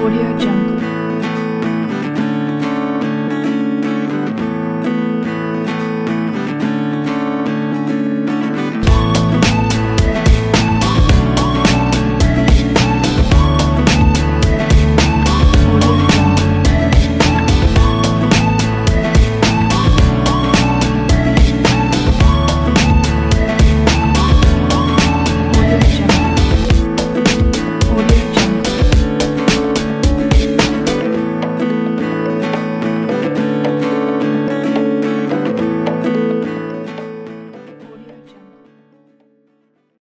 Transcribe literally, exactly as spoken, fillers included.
Audio Jungle.